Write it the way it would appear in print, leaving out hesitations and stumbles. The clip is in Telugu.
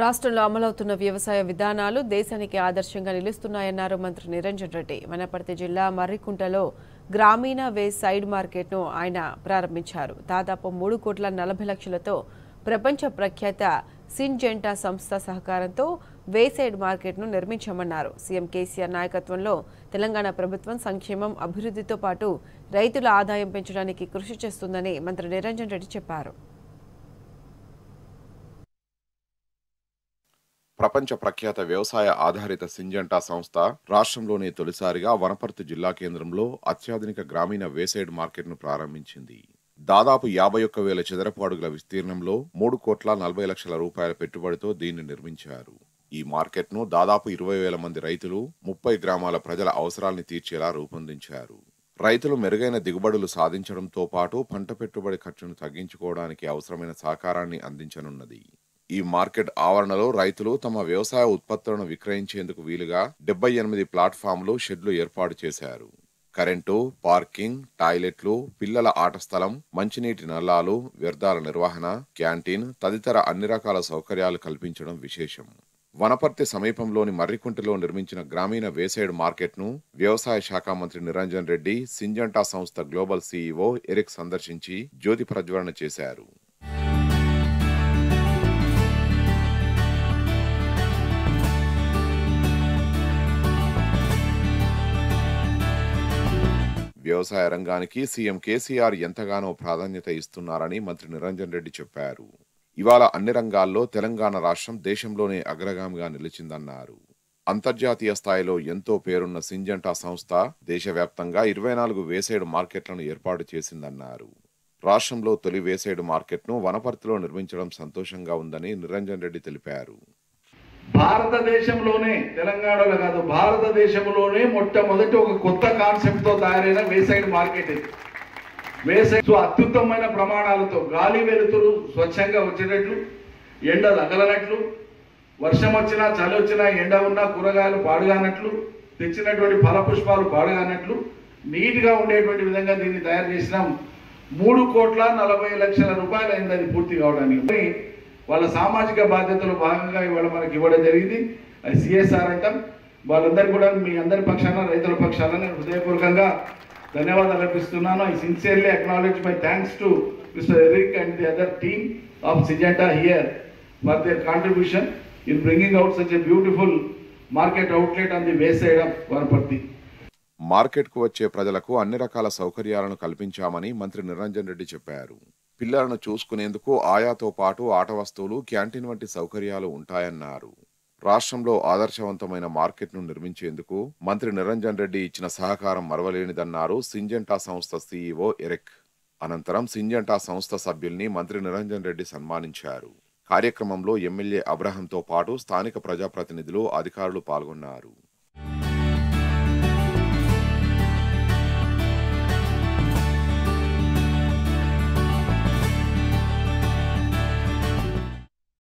రాష్ట్రంలో అమలవుతున్న వ్యవసాయ విధానాలు దేశానికి ఆదర్శంగా నిలుస్తున్నాయన్నారు మంత్రి నిరంజన్ రెడ్డి. వనపర్తి జిల్లా మర్రికుంటలో గ్రామీణ వేసైడ్ మార్కెట్ను ఆయన ప్రారంభించారు. దాదాపు 3,40,00,000తో ప్రపంచ ప్రఖ్యాత సింజెంటా సంస్థ సహకారంతో వేసైడ్ మార్కెట్ను నిర్మించామన్నారు. సీఎం కేసీఆర్ నాయకత్వంలో తెలంగాణ ప్రభుత్వం సంక్షేమం, అభివృద్ధితో పాటు రైతుల ఆదాయం పెంచడానికి కృషి చేస్తుందని మంత్రి నిరంజన్ రెడ్డి చెప్పారు. ప్రపంచ ప్రఖ్యాత వ్యవసాయ ఆధారిత సింజెంటా సంస్థ రాష్ట్రంలోనే తొలిసారిగా వనపర్తి జిల్లా కేంద్రంలో అత్యాధునిక గ్రామీణ వేసైడ్ మార్కెట్ను ప్రారంభించింది. దాదాపు 51,000 చదరపు అడుగుల విస్తీర్ణంలో 3,40,00,000 రూపాయల పెట్టుబడితో దీన్ని నిర్మించారు. ఈ మార్కెట్ను దాదాపు 20,000 మంది రైతులు, 30 గ్రామాల ప్రజల అవసరాల్ని తీర్చేలా రూపొందించారు. రైతులు మెరుగైన దిగుబడులు సాధించడంతో పాటు పంట పెట్టుబడి ఖర్చును తగ్గించుకోవడానికి అవసరమైన సహకారాన్ని అందించనున్నది. ఈ మార్కెట్ ఆవరణలో రైతులు తమ వ్యవసాయ ఉత్పత్తులను విక్రయించేందుకు వీలుగా 78 ప్లాట్ఫామ్లు, షెడ్లు ఏర్పాటు చేశారు. కరెంటు, పార్కింగ్, టాయిలెట్లు, పిల్లల ఆట స్థలం, మంచినీటి నల్లాలు, వ్యర్థాల నిర్వహణ, క్యాంటీన్ తదితర అన్ని రకాల సౌకర్యాలు కల్పించడం విశేషం. వనపర్తి సమీపంలోని మర్రికుంటలో నిర్మించిన గ్రామీణ వేసైడ్ మార్కెట్ను వ్యవసాయ శాఖ మంత్రి నిరంజన్ రెడ్డి, సింజెంటా సంస్థ గ్లోబల్ సీఈఓ ఎరిక్ సందర్శించి జ్యోతి ప్రజ్వలన చేశారు. వ్యవసాయ రంగానికి సీఎం కేసీఆర్ ఎంతగానో ప్రాధాన్యత ఇస్తున్నారని మంత్రి నిరంజన్ రెడ్డి చెప్పారు. ఇవాళ అన్ని రంగాల్లో తెలంగాణ రాష్ట్రం దేశంలోనే అగ్రగామిగా నిలిచిందన్నారు. అంతర్జాతీయ స్థాయిలో ఎంతో పేరున్న సింజెంటా సంస్థ దేశవ్యాప్తంగా 24 వేసైడ్ మార్కెట్లను ఏర్పాటు చేసిందన్నారు. రాష్ట్రంలో తొలి వేసైడ్ మార్కెట్ను వనపర్తిలో నిర్మించడం సంతోషంగా ఉందని నిరంజన్ రెడ్డి తెలిపారు. భారతదేశంలోనే, తెలంగాణలో కాదు, భారతదేశంలోనే మొట్టమొదటి ఒక కొత్త కాన్సెప్ట్ తో తయారైన వేసైడ్ మార్కెట్ ఇది. వేసైడ్ అత్యుత్తమైన ప్రమాణాలతో గాలి వెలుతురు స్వచ్ఛంగా వచ్చేటట్లు, ఎండ తగలనట్లు, వర్షం వచ్చినా చలి వచ్చినా ఎండ ఉన్నా కూరగాయలు పాడుగానట్లు, తెచ్చినటువంటి ఫల పుష్పాలు పాడుగానట్లు నీట్గా ఉండేటువంటి విధంగా దీన్ని తయారు చేసినాం. 3,40,00,000 రూపాయలు అయింది అది పూర్తి కావడానికి. వాళ్ళ సామాజిక బాధ్యతలో భాగంగా ఇవాళ మనకి ఇవ్వడం జరిగింది. అది సిఎస్ఆర్ అంటాం. వాళ్ళందరూ కూడా మీ అందరి పక్షాన, రైతుల పక్షాన నేను హృదయపూర్వకంగా ధన్యవాదాలు అర్పిస్తున్నాను. I sincerely acknowledge my thanks to mister Eric and the other team of Syngenta here for their contribution in bringing out such a beautiful market outlet on the way side of Wanaparthy. మార్కెట్కు వచ్చే ప్రజలకు అన్ని రకాల సౌకర్యాలను కల్పించామని మంత్రి నిరంజన్ రెడ్డి చెప్పారు. పిల్లలను చూసుకునేందుకు ఆయాతో పాటు ఆట వస్తువులు, క్యాంటీన్ వంటి సౌకర్యాలు ఉంటాయన్నారు. రాష్ట్రంలో ఆదర్శవంతమైన మార్కెట్ను నిర్మించేందుకు మంత్రి నిరంజన్ రెడ్డి ఇచ్చిన సహకారం మరవలేనిదన్నారు సింజెంటా సంస్థ సీఈఓ ఎరిక్. అనంతరం సింజెంటా సంస్థ సభ్యుల్ని మంత్రి నిరంజన్ రెడ్డి సన్మానించారు. కార్యక్రమంలో ఎమ్మెల్యే అబ్రహంతో పాటు స్థానిక ప్రజాప్రతినిధులు, అధికారులు పాల్గొన్నారు.